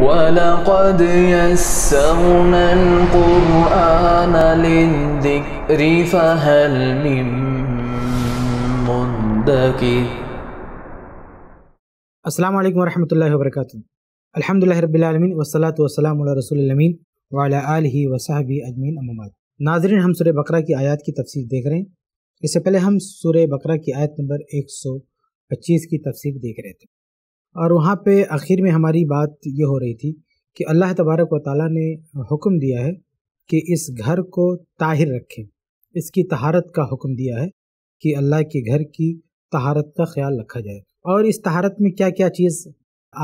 वलक़द यस्सरना अल-क़ुरआन लिज़्ज़िक्रि फ़हल मिन मुद्दकिर। अस्सलामु अलैकुम वरहमतुल्लाहि वबरकातुहू। अल्हम्दुलिल्लाहि रब्बिल आलमीन वस्सलातु वस्सलामु अला रसूलिल अमीन व अला आलिहि व सहबिही अजमईन। अम्मा बाद। नाज़रीन, हम सूरह बकरा की आयत की तफसीर देख रहे हैं। इससे पहले हम सूरह बकरा की आयत नंबर 125 की तफसीर देख रहे थे और वहाँ पे आखिर में हमारी बात ये हो रही थी कि अल्लाह तबारक व ताला ने हुक्म दिया है कि इस घर को ताहिर रखें, इसकी तहारत का हुक्म दिया है कि अल्लाह के घर की तहारत का ख्याल रखा जाए। और इस तहारत में क्या क्या चीज़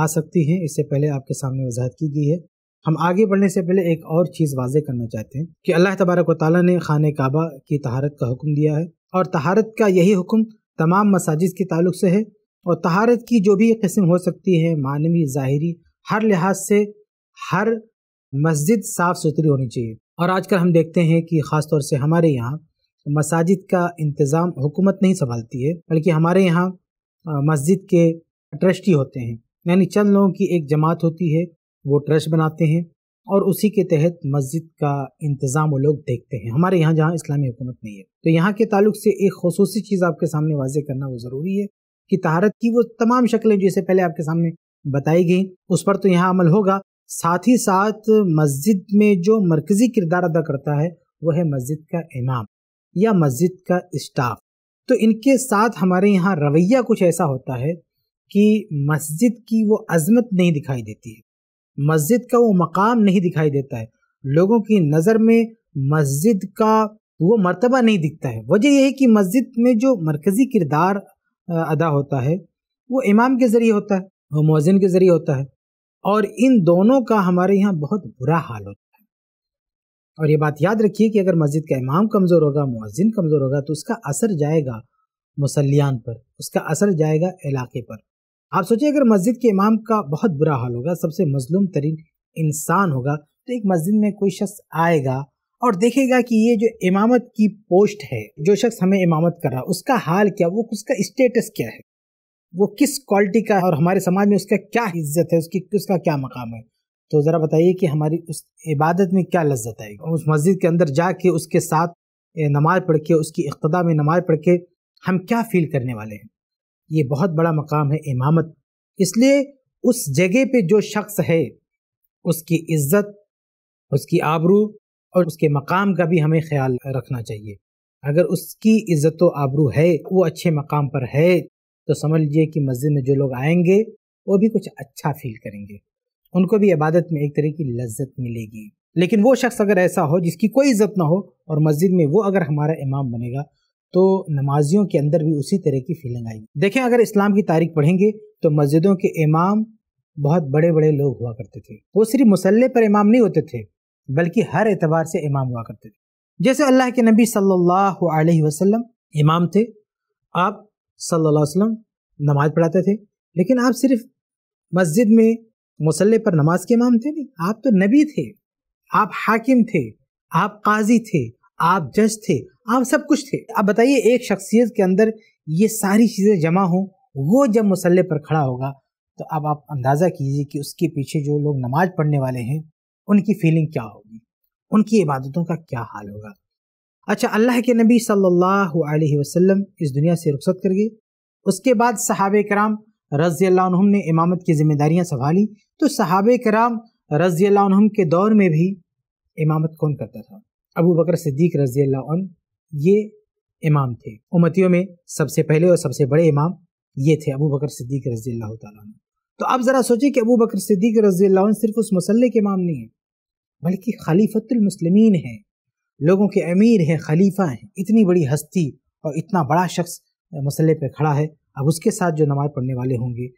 आ सकती हैं इससे पहले आपके सामने वजाहत की गई है। हम आगे बढ़ने से पहले एक और चीज़ वाज़े करना चाहते हैं कि अल्लाह तबारक व ताला ने खाने काबा की तहारत का हुक्म दिया है और तहारत का यही हुक्म तमाम मसाजिद के ताल्लुक़ से है। और तहारत की जो भी किस्म हो सकती है, मानवी, ज़ाहिरी, हर लिहाज से हर मस्जिद साफ़ सुथरी होनी चाहिए। और आजकल हम देखते हैं कि ख़ास तौर से हमारे यहाँ मसाजिद का इंतज़ाम हुकूमत नहीं संभालती है, बल्कि हमारे यहाँ मस्जिद के ट्रस्टी होते हैं, यानी चंद लोगों की एक जमात होती है, वो ट्रस्ट बनाते हैं और उसी के तहत मस्जिद का इंतज़ाम वो लोग देखते हैं। हमारे यहाँ जहाँ इस्लामी हुकूमत नहीं है, तो यहाँ के ताल्लुक़ से एक खसूसी चीज़ आपके सामने वाज़े करना वो ज़रूरी है कि तहारत की वो तमाम शक्लें जैसे पहले आपके सामने बताई गई, उस पर तो यहाँ अमल होगा। साथ ही साथ मस्जिद में जो मरकज़ी किरदार अदा करता है वो है मस्जिद का इमाम या मस्जिद का स्टाफ। तो इनके साथ हमारे यहाँ रवैया कुछ ऐसा होता है कि मस्जिद की वो अज़मत नहीं दिखाई देती है, मस्जिद का वो मकाम नहीं दिखाई देता है, लोगों की नज़र में मस्जिद का वो मर्तबा नहीं दिखता है। वजह यह है कि मस्जिद में जो मरकज़ी किरदार अदा होता है वो इमाम के ज़रिए होता है, वो मुअज्जिन के ज़रिए होता है, और इन दोनों का हमारे यहाँ बहुत बुरा हाल होता है। और ये बात याद रखिए कि अगर मस्जिद का इमाम कमज़ोर होगा, मुअज्जिन कमज़ोर होगा, तो उसका असर जाएगा मुसल्लियान पर, उसका असर जाएगा इलाके पर। आप सोचिए अगर मस्जिद के इमाम का बहुत बुरा हाल होगा, सबसे मज़लूम तरीन इंसान होगा, तो एक मस्जिद में कोई शख्स आएगा और देखेगा कि ये जो इमामत की पोस्ट है, जो शख्स हमें इमामत कर रहा है, उसका हाल क्या, वो उसका स्टेटस क्या है, वो किस क्वालिटी का है और हमारे समाज में उसका क्या इज्जत है, उसकी उसका क्या मकाम है। तो ज़रा बताइए कि हमारी उस इबादत में क्या लज्जत आएगी। उस मस्जिद के अंदर जाके उसके साथ नमाज़ पढ़ के, उसकी इक़्तिदा में नमाज़ पढ़ के हम क्या फ़ील करने वाले हैं। ये बहुत बड़ा मकाम है इमामत, इसलिए उस जगह पे जो शख्स है उसकी इज्जत, उसकी आबरू और उसके मकाम का भी हमें ख्याल रखना चाहिए। अगर उसकी इज्जत व आबरू है, वो अच्छे मकाम पर है, तो समझ लीजिए कि मस्जिद में जो लोग आएंगे वो भी कुछ अच्छा फील करेंगे, उनको भी इबादत में एक तरह की लज्जत मिलेगी। लेकिन वो शख्स अगर ऐसा हो जिसकी कोई इज्जत ना हो और मस्जिद में वो अगर हमारा इमाम बनेगा, तो नमाजियों के अंदर भी उसी तरह की फीलिंग आएगी। देखें, अगर इस्लाम की तारीख पढ़ेंगे तो मस्जिदों के इमाम बहुत बड़े बड़े लोग हुआ करते थे। वो सिर्फ मुसल्ले पर इमाम नहीं होते थे, बल्कि हर एतबार से इमाम हुआ करते थे। जैसे अल्लाह के नबी सल्लल्लाहु अलैहि वसल्लम इमाम थे, आप सल्लल्लाहु अलैहि वसल्लम नमाज पढ़ाते थे, लेकिन आप सिर्फ मस्जिद में मुसल्ले पर नमाज के इमाम थे नहीं, आप तो नबी थे, आप हाकिम थे, आप काजी थे, आप जज थे, आप सब कुछ थे। अब बताइए एक शख्सियत के अंदर ये सारी चीज़ें जमा हों, वो जब मुसल्ले पर खड़ा होगा तो अब आप अंदाज़ा कीजिए कि उसके पीछे जो लोग नमाज पढ़ने वाले हैं उनकी फीलिंग क्या होगी, उनकी इबादतों का क्या हाल होगा। अच्छा, अल्लाह के नबी सल्लल्लाहु अलैहि वसल्लम इस दुनिया से रुखसत कर गए, उसके बाद सहाबे कराम रज़ी अल्लाह अन्हुम ने इमामत की जिम्मेदारियाँ संभाली। तो सहाबे कराम रज़ी अल्लाह अन्हुम के दौर में भी इमामत कौन करता था? अबू बकर सिद्दीक़ रज़ी अल्लाह अन्हु ये इमाम थे। उम्मतियों में सबसे पहले और सबसे बड़े इमाम ये थे, अबू बकर सिद्दीक़ रज़ी अल्लाह ताला अन्हु। तो आप ज़रा सोचिए कि अबू बकर सिद्दीक़ रज़ी अल्लाह अन्हु सिर्फ उस मसल्ले के इमाम नहीं है, बल्कि खलीफतुल मुस्लिमीन हैं, लोगों के अमीर हैं, खलीफा हैं। इतनी बड़ी हस्ती और इतना बड़ा शख्स मसल्ले पर खड़ा है, अब उसके साथ जो नमाज़ पढ़ने वाले होंगे,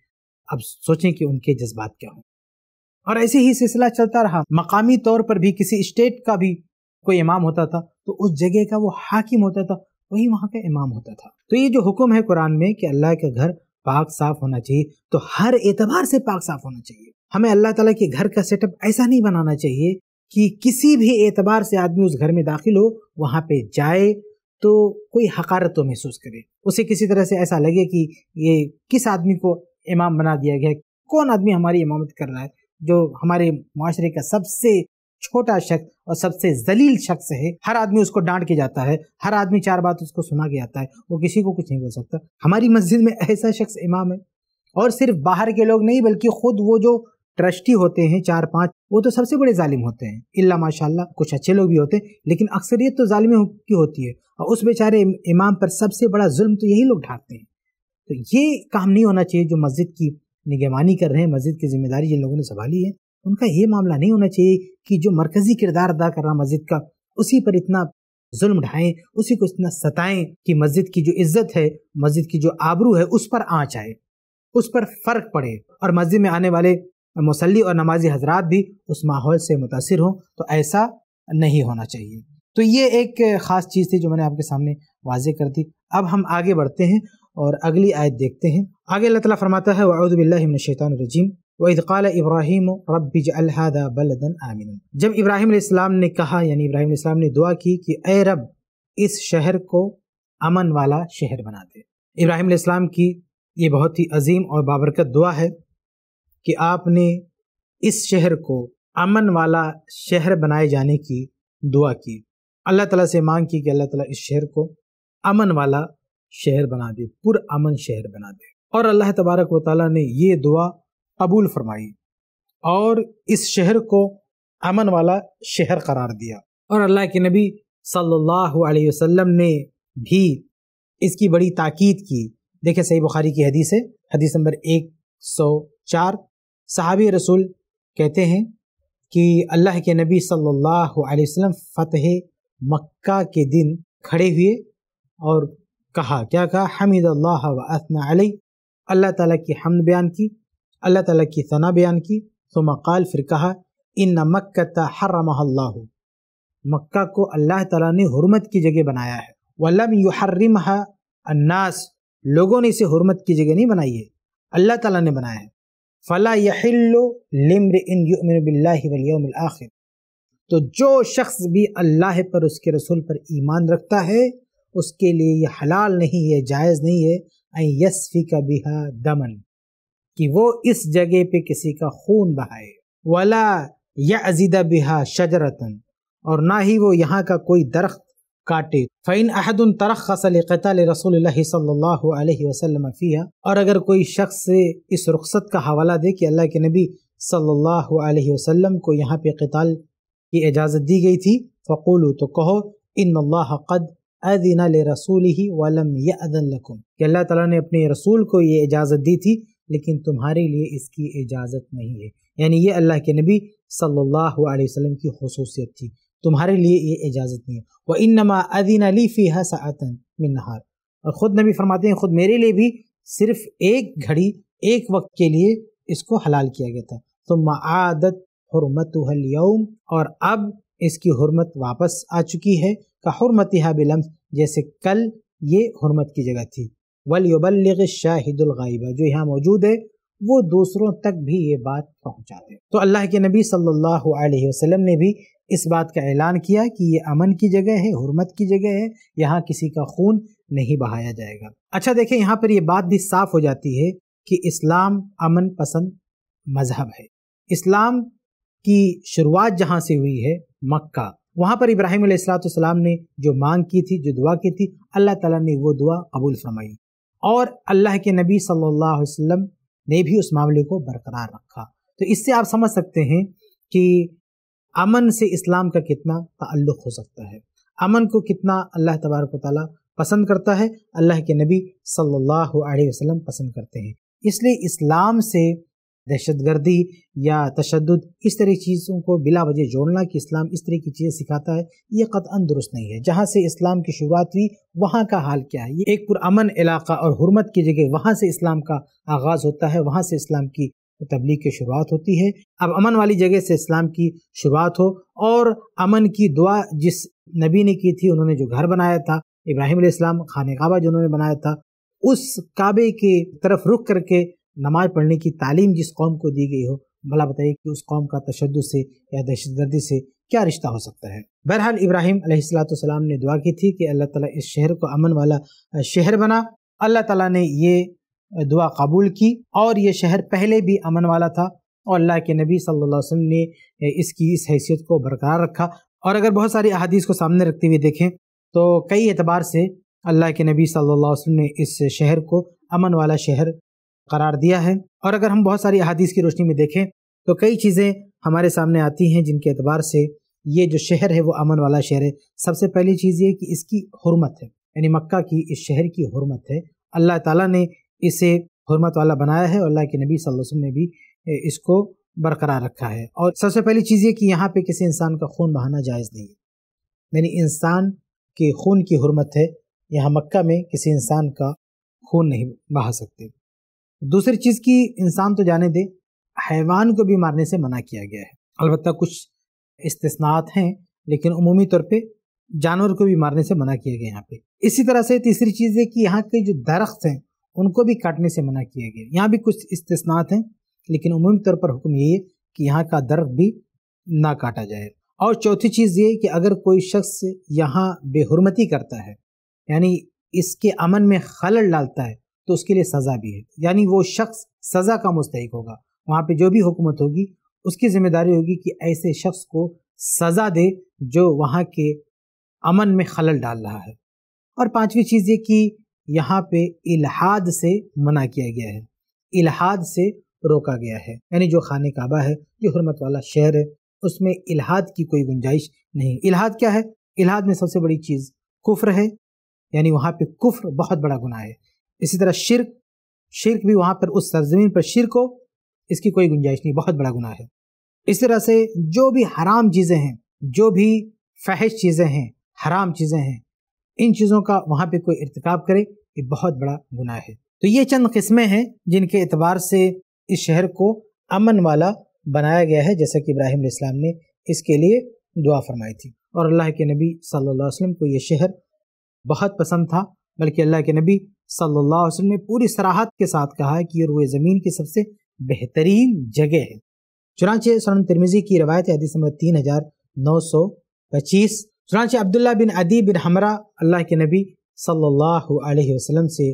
अब सोचें कि उनके जज्बात क्या हों। और ऐसे ही सिलसिला चलता रहा। मकामी तौर पर भी किसी स्टेट का भी कोई इमाम होता था तो उस जगह का वो हाकिम होता था, वही वहाँ का इमाम होता था। तो ये जो हुक्म है कुरान में कि अल्लाह का घर पाक साफ होना चाहिए, तो हर एतबार से पाक साफ होना चाहिए। हमें अल्लाह ताला के घर का सेटअप ऐसा नहीं बनाना चाहिए कि किसी भी एतबार से आदमी उस घर में दाखिल हो, वहाँ पे जाए तो कोई हकारत तो महसूस करे, उसे किसी तरह से ऐसा लगे कि ये किस आदमी को इमाम बना दिया गया है, कौन आदमी हमारी इमामत कर रहा है, जो हमारे माशरे का सबसे छोटा शख्स और सबसे जलील शख्स है, हर आदमी उसको डांट के जाता है, हर आदमी चार बात उसको सुना के आता है, वो किसी को कुछ नहीं बोल सकता। हमारी मस्जिद में ऐसा शख्स इमाम है, और सिर्फ बाहर के लोग नहीं बल्कि खुद वो जो ट्रस्टी होते हैं चार पांच, वो तो सबसे बड़े जालिम होते हैं, इल्ला माशाल्लाह कुछ अच्छे लोग भी होते हैं, लेकिन अक्सरियत तो जालिम की होती है, और उस बेचारे इमाम पर सबसे बड़ा जुल्म तो यही लोग ढांकते हैं। तो ये काम नहीं होना चाहिए, जो मस्जिद की निगरानी कर रहे हैं, मस्जिद की जिम्मेदारी जिन लोगों ने संभाली है, उनका ये मामला नहीं होना चाहिए कि जो मरकजी किरदार अदा कर रहा मस्जिद का, उसी पर इतना जुल्म ढाएं, उसी को इतना सताएं कि मस्जिद की जो इज्जत है, मस्जिद की जो आबरू है, उस पर आँच आए, उस पर फ़र्क पड़े, और मस्जिद में आने वाले मुसल्ली और नमाजी हजरात भी उस माहौल से मुतासिर हों, तो ऐसा नहीं होना चाहिए। तो ये एक ख़ास चीज़ थी जो मैंने आपके सामने वाजे कर दी। अब हम आगे बढ़ते हैं और अगली आयत देखते हैं। आगे अल्लाह ताला फरमाता है, वअऊज़ु बिल्लाहि मिनश शैतानिर रजीम व इज़ क़ाला इब्राहिम रब्बि इजअल हाज़ा बलदन आमिना। जब इब्राहिम अलैहिस्सलाम ने कहा, यानी इब्राहिम अलैहिस्सलाम ने दुआ की कि ए रब, इस शहर को अमन वाला शहर बना दे। इब्राहिम अलैहिस्सलाम की ये बहुत ही अजीम और बाबरकत दुआ है कि आपने इस शहर को अमन वाला शहर बनाए जाने की दुआ की, अल्लाह ताला से मांग की कि अल्लाह ताला इस शहर को अमन वाला शहर बना दे, पुर अमन शहर बना दे, और अल्लाह तबारक व ताला ने ये दुआ कबूल फरमाई और इस शहर को अमन वाला शहर करार दिया। और अल्लाह के नबी सल्लल्लाहु अलैहि वसल्लम ने भी इसकी बड़ी ताकीद की। देखें सही बुखारी की हदीस है, हदीस नंबर 104। सहाबी रसूल कहते हैं कि अल्लाह के नबी सल्लल्लाहु अलैहि वसल्लम फतह मक्का के दिन खड़े हुए और कहा, क्या कहा, हमीद अल्लाह व असना अलैह, अल्लाह ताला की हमद बयान की, अल्लाह ताला की सना बयान की। सुम्मा क़ाल, फिर कहा, इन्ना मक्कता हर्रमहल्लाहु, मक्का को अल्लाह ताला ने हुर्मत की जगह बनाया है, वलम युहर्रिमहा अन्नास, लोगों ने इसे हुर्मत की जगह नहीं बनाई है, अल्लाह ताला ने बनाया है। फला यहिल्लु लिम्रिइन युमिनु बिल्लाहि वल यौमिल आखिर, तो जो शख्स भी अल्लाह पर उसके रसूल पर ईमान रखता है उसके लिए ये हलाल नहीं है, जायज़ नहीं है, ऐ यसफिका बिहा दमन, कि वो इस जगह पे किसी का खून बहाए, वला यअज़िदा बिहा शजरतन, और ना ही वो यहाँ का कोई दरख्त काटे। फ़इन अहदुन तरख्खस लिक़िताल रसूलिल्लाह सल्लल्लाहु अलैहि वसल्लम फ़ीहा, और अगर कोई शख्स इस रुख्सत का हवाला दे कि अल्लाह के नबी सल्लल्लाहु अलैहि वसल्लम को यहाँ पे क़िताल की इजाज़त दी गई थी, फ़क़ूलू, तो कहो, इन्नल्लाह क़द अज़िना लिरसूलिही वलम यअज़न लकुम, कि अल्लाह ताला ने अपने रसूल को ये इजाज़त दी थी लेकिन तुम्हारे लिए इसकी इजाज़त नहीं है। यानी ये अल्लाह के नबी सल्लल्लाहु अलैहि वसल्लम की ख़ुसूसियत थी, तुम्हारे लिए ये इजाज़त नहीं है। व इन्नमा अज़िना ली फ़ीहा सआतन मिन नहार, और ख़ुद नबी फरमाते हैं, ख़ुद मेरे लिए भी सिर्फ एक घड़ी, एक वक्त के लिए इसको हलाल किया गया था। सुम्मा आदत हुर्मतुहल यौम, और अब इसकी हुर्मत वापस आ चुकी है, का हुर्मतिहा बिलम्स, जैसे कल ये हुर्मत की जगह थी। वल युबल्लिग शाहिदुल गाइबा, जो यहाँ मौजूद है वो दूसरों तक भी ये बात पहुँचा दे। तो अल्लाह के नबी सल्लल्लाहु अलैहि वसल्लम ने भी इस बात का ऐलान किया कि ये अमन की जगह है, हुर्मत की जगह है, यहाँ किसी का खून नहीं बहाया जाएगा। अच्छा देखें, यहाँ पर यह बात भी साफ हो जाती है कि इस्लाम अमन पसंद मजहब है। इस्लाम की शुरुआत जहाँ से हुई है, मक्का, वहाँ पर इब्राहिम अलैहिस्सलाम ने जो मांग की थी, जो दुआ की थी, अल्लाह ताला ने वो दुआ कबूल फरमाई, और अल्लाह के नबी सल्लल्लाहु अलैहि वसल्लम ने भी उस मामले को बरकरार रखा। तो इससे आप समझ सकते हैं कि अमन से इस्लाम का कितना ताल्लुक़ हो सकता है, अमन को कितना अल्लाह तबारक व तआला पसंद करता है, अल्लाह के नबी सल्लल्लाहु अलैहि वसल्लम पसंद करते हैं। इसलिए इस्लाम से दहशतगर्दी या तशद्दुद, इस तरह की चीज़ों को बिला वजह जोड़ना कि इस्लाम इस तरह की चीज़ें सिखाता है, ये क़तअन दुरुस्त नहीं है। जहाँ से इस्लाम की शुरुआत हुई वहाँ का हाल क्या है, ये एक पुरअमन इलाक़ा और हुर्मत की जगह, वहाँ से इस्लाम का आगाज़ होता है, वहाँ से इस्लाम की तबलीग की शुरुआत होती है। अब अमन वाली जगह से इस्लाम की शुरुआत हो, और अमन की दुआ जिस नबी ने की थी, उन्होंने जो घर बनाया था इब्राहिम अलैहिस्सलाम, खाने काबा जो उन्होंने बनाया था, उस काबे के तरफ रुख करके नमाज पढ़ने की तालीम जिस कौम को दी गई हो, भला बताइए कि उस कौम का तशद्दुद से या दहशतगर्दी से क्या रिश्ता हो सकता है। बहरहाल इब्राहिम अलैहिस्सलाम ने दुआ की थी कि अल्लाह ताला इस शहर को अमन वाला शहर बना, अल्लाह ताला ने ये दुआ कबूल की, और ये शहर पहले भी अमन वाला था, और अल्लाह के नबी सल्लल्लाहु अलैहि वसल्लम ने इसकी इस हैसियत को बरकरार रखा। और अगर बहुत सारी अहादीस को सामने रखते हुए देखें तो कई एतबार से अल्लाह के नबी सल्लल्लाहु अलैहि वसल्लम ने इस शहर को अमन वाला शहर करार दिया है। और अगर हम बहुत सारी अहादीस की रोशनी में देखें तो कई चीज़ें हमारे सामने आती हैं जिनके एतबार से ये जो शहर है वो अमन वाला शहर है। सबसे पहली चीज़ ये कि इसकी हुर्मत है, यानी मक्का की इस शहर की हुर्मत है। अल्लाह ताला ने इसे हुर्मत वाला बनाया है और अल्लाह के नबी सल्लल्लाहु अलैहि वसल्लम ने भी इसको बरकरार रखा है। और सबसे पहली चीज़ ये कि यहाँ पे किसी इंसान का खून बहाना जायज़ नहीं है, यानी इंसान के खून की हुर्मत है। यहाँ मक्का में किसी इंसान का खून नहीं बहा सकते। दूसरी चीज़ कि इंसान तो जाने दे, हैवान को भी मारने से मना किया गया है। अलबत्ता कुछ इस्तिस्नात हैं, लेकिन उमूमी तौर पे जानवर को भी मारने से मना किया गया यहाँ पे। इसी तरह से तीसरी चीज़ है कि यहाँ के जो दरख्त हैं उनको भी काटने से मना किया गया। यहाँ भी कुछ इस्तिस्नात हैं, लेकिन उमूमी तौर पर हुक्म ये है कि यहाँ का दरख्त भी ना काटा जाए। और चौथी चीज़ ये कि अगर कोई शख्स यहाँ बेहुरमती करता है, यानी इसके अमन में खलल डालता है, तो उसके लिए सज़ा भी है, यानी वो शख्स सज़ा का मुस्तहिक होगा। वहाँ पे जो भी हुकूमत होगी उसकी जिम्मेदारी होगी कि ऐसे शख्स को सज़ा दे जो वहाँ के अमन में खलल डाल रहा है। और पांचवी चीज़ ये कि यहाँ पे इल्हाद से मना किया गया है, इल्हाद से रोका गया है, यानी जो खाने काबा है, जो हुर्मत वाला शहर है, उसमें इल्हाद की कोई गुंजाइश नहीं। इल्हाद क्या है? इल्हाद में सबसे बड़ी चीज़ कुफ्र है, यानी वहाँ पे कुफ्र बहुत बड़ा गुनाह है। इसी तरह शिरक भी वहाँ पर उस सरजमीन पर शिरक हो, इसकी कोई गुंजाइश नहीं, बहुत बड़ा गुनाह है। इस तरह से जो भी हराम चीज़ें हैं, जो भी फहश चीज़ें हैं, हराम चीज़ें हैं, इन चीज़ों का वहाँ पे कोई इर्तिकाब करे, ये बहुत बड़ा गुनाह है। तो ये चंद किस्में हैं जिनके एतबार से इस शहर को अमन वाला बनाया गया है, जैसा कि इब्राहिम अलैहिस्सलाम ने इसके लिए दुआ फरमाई थी। और अल्लाह के नबी सल्लल्लाहु अलैहि वसल्लम को ये शहर बहुत पसंद था, बल्कि अल्लाह के नबी सल्लल्लाहु अलैहि वसल्लम ने पूरी सराहत के साथ कहा है कि ये रोए ज़मीन की सबसे बेहतरीन जगह है। चुनांचे सुनन तिर्मिज़ी की रवायत हदीस नंबर 3925। चुनांचे अब्दुल्ला बिन अदी बिन हमरा अल्लाह के नबी सल्लल्लाहु अलैहि वसल्लम से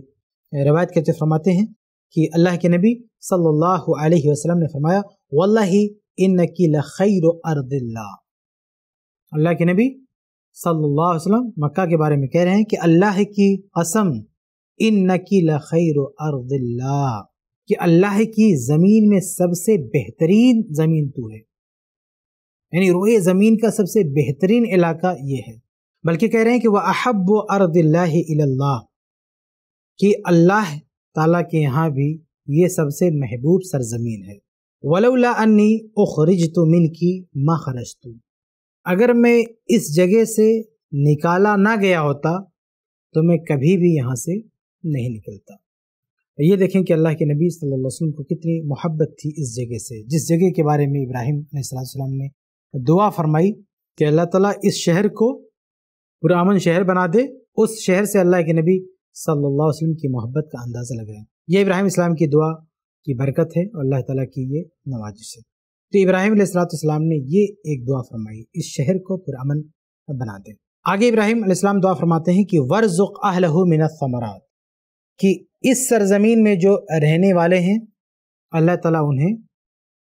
रवायत करते फरमाते हैं कि अल्लाह के नबी सल्लल्लाहु अलैहि वसल्लम ने फरमाया, वल्लाही इन्नकी लखैरु अर्दिल्लाह। अल्लाह के नबी सल्लल्लाहु अलैहि वसल्लम मक्का के बारे में कह रहे हैं कि अल्लाह की कसम, इन्नकी लखैरु अर्दिल्लाह, कि अल्लाह की ज़मीन में सबसे बेहतरीन ज़मीन तू है, यानी रोए ज़मीन का सबसे बेहतरीन इलाका ये है। बल्कि कह रहे हैं कि वह अहब्बु अर्दिल्लाह इल्लल्लाह, कि अल्लाह ताला के यहाँ भी ये सबसे महबूब सरज़मीन है। वलौला अन्नी उखरिजतु मिनकी मा खरजतु, अगर मैं इस जगह से निकाला ना गया होता तो मैं कभी भी यहाँ से नहीं निकलता। ये देखें कि अल्लाह के नबी सल्लल्लाहु अलैहि वसल्लम को कितनी मोहब्बत थी इस जगह से, जिस जगह के बारे में इब्राहिम अलैहिस्सलाम ने दुआ फरमाई कि अल्लाह ताला इस शहर को पूरा अमन शहर बना दे। उस शहर से अल्लाह के नबी सल्लल्लाहु अलैहि वसल्लम की मोहब्बत का अंदाज़ा लगाएं। यह इब्राहिम इस्लाम की दुआ की बरकत है और अल्लाह ताला की ये नवाजिश है। तो इब्राहिम अलैहिस्सलाम ने ये एक दुआ फरमाई, इस शहर को पूरा अमन बना दे। आगे इब्राहिम अलैहिस्सलाम दुआ फरमाते हैं कि वर्ज़ुक़ अहलहु मिनस्समरात, कि इस सरज़मीन में जो रहने वाले हैं अल्लाह ताला उन्हें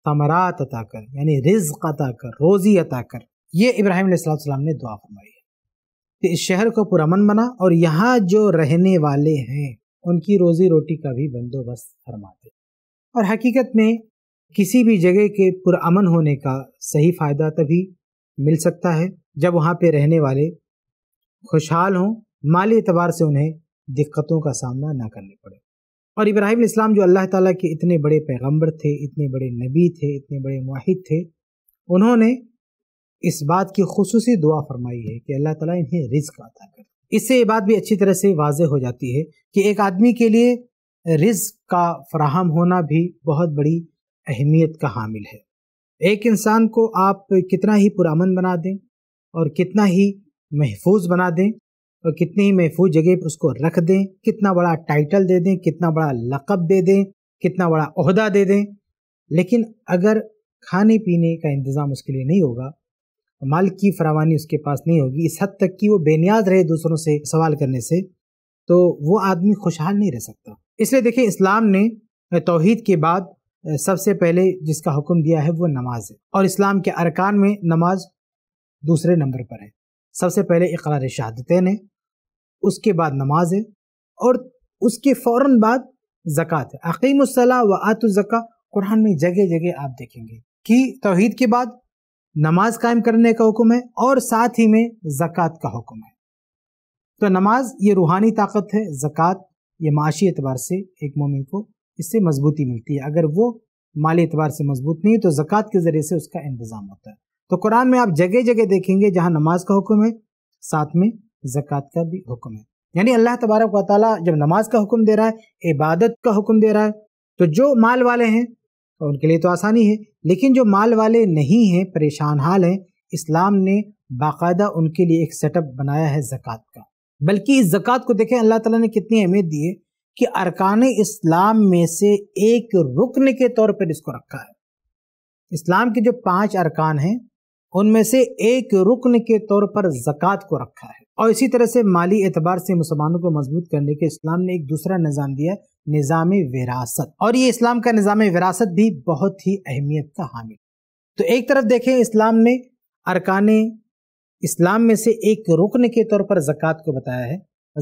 समरात अता कर, यानी रिज़्क़ अता कर, रोज़ी अता कर। ये इब्राहिम अलैहिस्सलाम ने दुआ फरमाई है कि इस शहर को पुरअमन बना और यहाँ जो रहने वाले हैं उनकी रोज़ी रोटी का भी बंदोबस्त फरमाते। और हकीकत में किसी भी जगह के पुरअमन होने का सही फ़ायदा तभी मिल सकता है जब वहाँ पे रहने वाले खुशहाल हों, माली एतबार से उन्हें दिक्कतों का सामना ना करने पड़े। और इब्राहिम अलैहिस्सलाम जो अल्लाह ताला के इतने बड़े पैगंबर थे, इतने बड़े नबी थे, इतने बड़े मुआहिद थे, उन्होंने इस बात की खुसूसी दुआ फरमाई है कि अल्लाह ताला इन्हें रिज़्क़ अता करे। इससे ये बात भी अच्छी तरह से वाज़े हो जाती है कि एक आदमी के लिए रिज़्क़ का फराहम होना भी बहुत बड़ी अहमियत का हामिल है। एक इंसान को आप कितना ही पुरामन बना दें और कितना ही महफूज बना दें और कितनी ही महफूज जगह पर उसको रख दें, कितना बड़ा टाइटल दे दें, कितना बड़ा लक़ब दे दें, कितना बड़ा ओहदा दे दें, लेकिन अगर खाने पीने का इंतज़ाम उसके लिए नहीं होगा, माल की फरावानी उसके पास नहीं होगी, इस हद तक कि वो बेनियाज रहे दूसरों से सवाल करने से, तो वो आदमी खुशहाल नहीं रह सकता। इसलिए देखिए, इस्लाम ने तौहीद के बाद सबसे पहले जिसका हुक्म दिया है वो नमाज है, और इस्लाम के अरकान में नमाज दूसरे नंबर पर है। सबसे पहले इकरार शहादतैन है, उसके बाद नमाज है, और उसके फ़ौरन बाद ज़कात है। अक़ीमुस्सलाह व आतुज़्ज़का कुरान में जगह जगह आप देखेंगे कि तौहीद के बाद नमाज कायम करने का हुक्म है और साथ ही में ज़कात का हुक्म है। तो नमाज ये रूहानी ताकत है, ज़कात ये माशी एतबार से एक मोमिन को इससे मजबूती मिलती है, अगर वो माली एतबार से मजबूत नहीं है तो ज़कात के ज़रिए से उसका इंतज़ाम होता है। तो कुरान में आप जगह जगह देखेंगे जहाँ नमाज का हुक्म है साथ में ज़कात का भी हुक्म है। यानी अल्लाह तबारक व तआला जब नमाज का हुक्म दे रहा है, इबादत का हुक्म दे रहा है, तो जो माल वाले हैं तो उनके लिए तो आसानी है, लेकिन जो माल वाले नहीं हैं, परेशान हाल हैं, इस्लाम ने बाकायदा उनके लिए एक सेटअप बनाया है ज़कात का। बल्कि इस ज़कात को देखें अल्लाह ताला ने कितनी अहमियत दी है कि अरकान इस्लाम में से एक रुकन के तौर पर इसको रखा है। इस्लाम के जो 5 अरकान हैं उनमें से एक रुकन के तौर पर ज़कात को रखा है। और इसी तरह से माली एतबार से मुसलमानों को मजबूत करने के इस्लाम ने एक दूसरा निज़ाम दिया, निज़ामे विरासत, और ये इस्लाम का निज़ामे विरासत भी बहुत ही अहमियत का हामिल। तो एक तरफ देखें इस्लाम ने अरकान इस्लाम में से एक रुकन के तौर पर ज़कात को बताया है।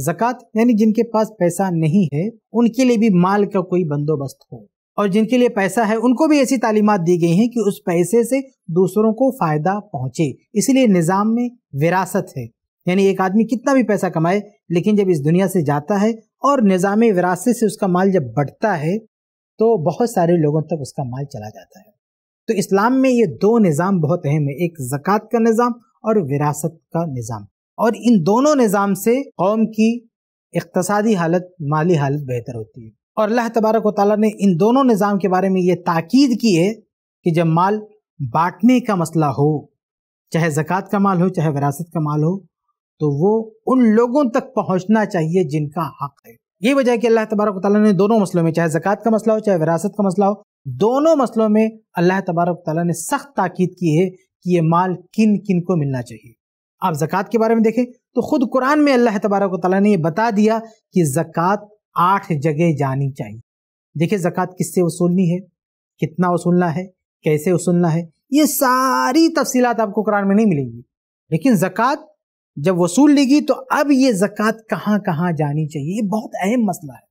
ज़कात यानी जिनके पास पैसा नहीं है उनके लिए भी माल का कोई बंदोबस्त हो, और जिनके लिए पैसा है उनको भी ऐसी तालीमात दी गई हैं कि उस पैसे से दूसरों को फ़ायदा पहुँचे। इसलिए निज़ाम में विरासत है, यानी एक आदमी कितना भी पैसा कमाए लेकिन जब इस दुनिया से जाता है और निज़ामे विरासत से उसका माल जब बढ़ता है तो बहुत सारे लोगों तक उसका माल चला जाता है। तो इस्लाम में ये 2 निज़ाम बहुत अहम है, एक ज़कात का निज़ाम और विरासत का निज़ाम, और इन दोनों निज़ाम से कौम की इक़्तिसादी हालत, माली हालत बेहतर होती है। और अल्लाह तबारक व तआला ने इन दोनों निज़ाम के बारे में ये ताकीद की है कि जब माल बांटने का मसला हो, चाहे ज़कात का माल हो चाहे विरासत का माल हो, तो वो उन लोगों तक पहुँचना चाहिए जिनका हक़ है। ये वजह है कि अल्लाह तबारक व तआला ने दोनों मसलों में, चाहे ज़कात का मसला हो चाहे विरासत का मसला हो, दोनों मसलों में अल्लाह तबारक व तआला ने सख्त ताकीद की है कि ये माल किन किन को मिलना चाहिए। आप ज़कात के बारे में देखें तो ख़ुद कुरान में अल्लाह तबारक व तआला ने यह बता दिया कि ज़कात 8 जगह जानी चाहिए। देखिए ज़कात किससे वसूलनी है, कितना वसूलना है, कैसे वसूलना है, ये सारी तफसीलात आपको कुरान में नहीं मिलेंगी, लेकिन ज़कात जब वसूल लेगी तो अब ये ज़कात कहाँ कहाँ जानी चाहिए, ये बहुत अहम मसला है,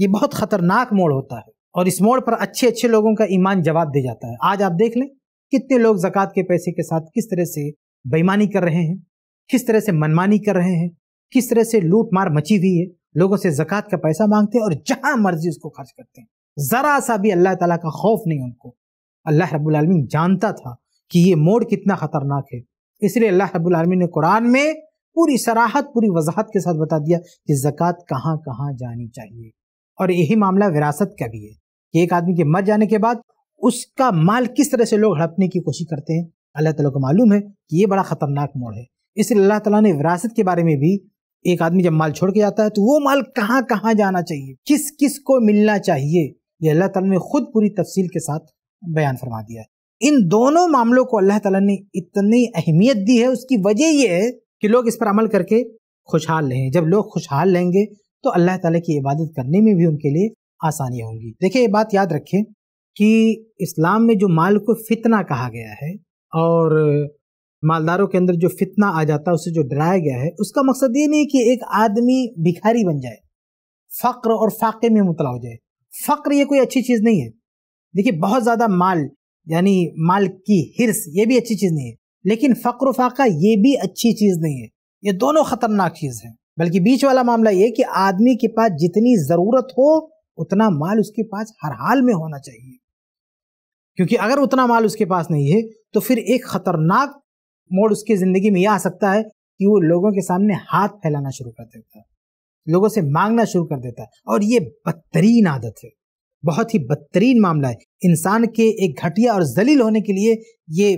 ये बहुत ख़तरनाक मोड़ होता है, और इस मोड़ पर अच्छे अच्छे लोगों का ईमान जवाब दे जाता है। आज आप देख लें कितने लोग ज़कात के पैसे के साथ किस तरह से बेईमानी कर रहे हैं, किस तरह से मनमानी कर रहे हैं, किस तरह से लूट मार मची हुई है, लोगों से ज़कात का पैसा मांगते हैं और जहाँ मर्जी उसको खर्च करते हैं, ज़रा सा भी अल्लाह ताला का खौफ नहीं उनको। अल्लाह रब्बुल आलमीन जानता था कि ये मोड़ कितना ख़तरनाक है, इसलिए अल्लाह रब्बुल आलमीन ने कुरान में पूरी सराहत पूरी वजाहत के साथ बता दिया कि ज़कात कहाँ कहाँ जानी चाहिए। और यही मामला विरासत का भी है कि एक आदमी के मर जाने के बाद उसका माल किस तरह से लोग हड़पने की कोशिश करते हैं। अल्लाह ताला को मालूम है कि ये बड़ा ख़तरनाक मोड़ है, इसलिए अल्लाह ताला ने विरासत के बारे में भी, एक आदमी जब माल छोड़ के जाता है तो वो माल कहाँ कहाँ जाना चाहिए, किस किस को मिलना चाहिए, ये अल्लाह ताला ने ख़ुद पूरी तफसील के साथ बयान फरमा दिया है। इन दोनों मामलों को अल्लाह ताला ने इतनी अहमियत दी है, उसकी वजह यह है कि लोग इस पर अमल करके खुशहाल रहें। जब लोग खुशहाल रहेंगे तो अल्लाह ताला की इबादत करने में भी उनके लिए आसानियाँ होंगी। देखिए ये बात याद रखें कि इस्लाम में जो माल को फितना कहा गया है और मालदारों के अंदर जो फितना आ जाता है, उसे जो डराया गया है, उसका मकसद ये नहीं कि एक आदमी भिखारी बन जाए, फ़क्र और फाके में मुबतला हो जाए। फ़क्र ये कोई अच्छी चीज़ नहीं है। देखिए बहुत ज़्यादा माल यानी माल की हिर्स ये भी अच्छी चीज़ नहीं है, लेकिन फ़क्र फाका ये भी अच्छी चीज़ नहीं है। ये दोनों ख़तरनाक चीज़ हैं। बल्कि बीच वाला मामला ये कि आदमी के पास जितनी ज़रूरत हो उतना माल उसके पास हर हाल में होना चाहिए, क्योंकि अगर उतना माल उसके पास नहीं है तो फिर एक ख़तरनाक मोड़ उसकी ज़िंदगी में यह आ सकता है कि वो लोगों के सामने हाथ फैलाना शुरू कर देता है, लोगों से मांगना शुरू कर देता है, और ये बदतरीन आदत है, बहुत ही बदतरीन मामला है। इंसान के एक घटिया और जलील होने के लिए ये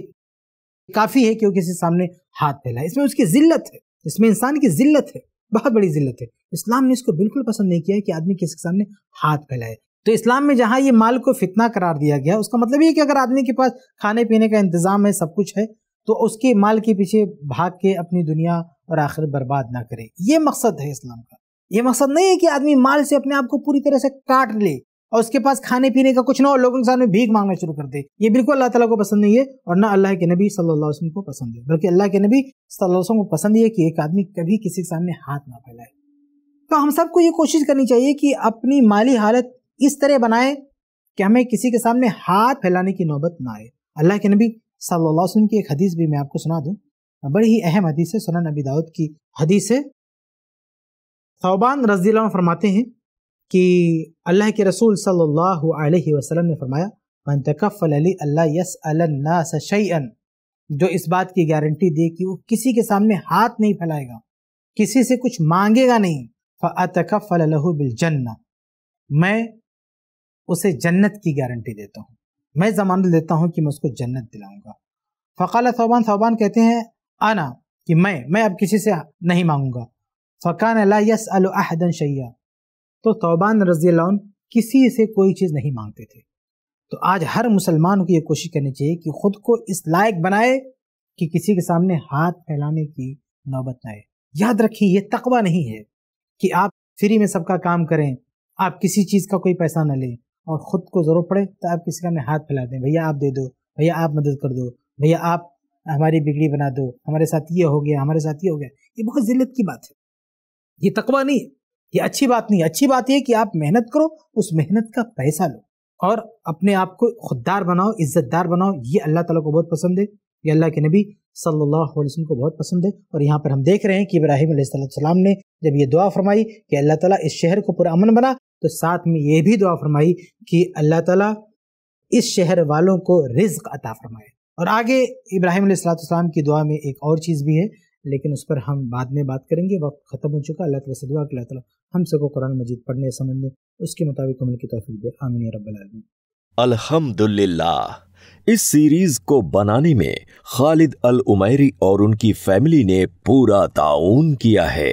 काफ़ी है कि वो किसी सामने हाथ फैलाए। इसमें उसकी ज़िल्लत है, इसमें इंसान की ज़िल्लत है, बहुत बड़ी ज़िल्लत है। इस्लाम ने इसको बिल्कुल पसंद नहीं किया है कि आदमी किसी सामने हाथ फैलाए। तो इस्लाम में जहाँ ये माल को फितना करार दिया गया, उसका मतलब ये कि अगर आदमी के पास खाने पीने का इंतज़ाम है, सब कुछ है, तो उसके माल के पीछे भाग के अपनी दुनिया और आखिरत बर्बाद ना करे। ये मकसद है इस्लाम का। ये मकसद नहीं है कि आदमी माल से अपने आप को पूरी तरह से काट ले और उसके पास खाने पीने का कुछ ना हो, लोगों के सामने भीख मांगना शुरू कर दे, ये बिल्कुल अल्लाह ताला को पसंद नहीं है और ना अल्लाह के नबी सल्लल्लाहु अलैहि वसल्लम को पसंद है। बल्कि अल्लाह के नबी सल्लल्लाहु अलैहि वसल्लम को पसंद है कि एक आदमी कभी किसी के सामने हाथ ना फैलाए। तो हम सबको ये कोशिश करनी चाहिए कि अपनी माली हालत इस तरह बनाए कि हमें किसी के सामने हाथ फैलाने की नौबत ना आए। अल्लाह के नबी सल्लल्लाहु अलैहि वसल्लम की एक हदीस भी मैं आपको सुना दूँ, बड़ी ही अहम हदीस है, सुनन अबी दाऊद की हदीस है। थौबान रज़ी अल्लाह फरमाते हैं कि अल्लाह के रसूल सल्लल्लाहु अलैहि वसल्लम ने फरमाया, मन तकफ़ल अली अल्ला यसअलन्नास शैअन, जो इस बात की गारंटी दे कि वो किसी के सामने हाथ नहीं फैलाएगा, किसी से कुछ मांगेगा नहीं, फ़अतकफ़ल लहु बिलजन्नह, मैं उसे जन्नत की गारंटी देता हूँ, मैं ज़मानत देता हूँ कि मैं उसको जन्नत दिलाऊँगा। फ़क़ाल थौबान, थौबान कहते हैं आना, कि मैं अब किसी से नहीं मांगूँगा। फ़कान ला यसअलु अहदन शैया, तो तौबान रज़ी अल्लाह अन्हु किसी से कोई चीज़ नहीं मांगते थे। तो आज हर मुसलमान को ये कोशिश करनी चाहिए कि ख़ुद को इस लायक बनाए कि किसी के सामने हाथ फैलाने की नौबत ना आए। याद रखिए, ये तकवा नहीं है कि आप फ्री में सबका काम करें, आप किसी चीज़ का कोई पैसा ना लें और ख़ुद को ज़रूरत पड़े तो आप किसी के सामने हाथ फैला दें, भैया आप दे दो, भैया आप मदद कर दो, भैया आप हमारी बिगड़ी बना दो, हमारे साथ ये हो गया, हमारे साथ ये हो गया। ये बहुत ज़िल्लत की बात है, ये तकवा नहीं, ये अच्छी बात नहीं। अच्छी बात यह कि आप मेहनत करो, उस मेहनत का पैसा लो और अपने आप को खुददार बनाओ, इज्जतदार बनाओ। ये अल्लाह ताला को बहुत पसंद है, ये अल्लाह के नबी सल्लल्लाहु अलैहि वसल्लम को बहुत पसंद है। और यहाँ पर हम देख रहे हैं कि इब्राहिम अलैहिस्सलाम ने जब ये दुआ फरमाई कि अल्लाह ताला इस शहर को पूरा अमन बना, तो साथ में ये भी दुआ फरमाई कि अल्लाह ताला इस शहर वालों को रिज्क अता फरमाए। और आगे इब्राहिम अलैहिस्सलाम की दुआ में एक और चीज़ भी है, लेकिन उस पर हम बाद में बात करेंगे, वक्त ख़त्म हो चुका। अल्लाह ताला से दुआ कि अल्लाह ताला हम सबको कुरान मजीद पढ़ने समझने उसके मुताबिक अमल की तौफीक दे, आमीन या रब्बल आलमीन। अल्हम्दुलिल्लाह, इस सीरीज़ को बनाने में खालिद अल उमेरी और उनकी फैमिली ने पूरा ताउन किया है।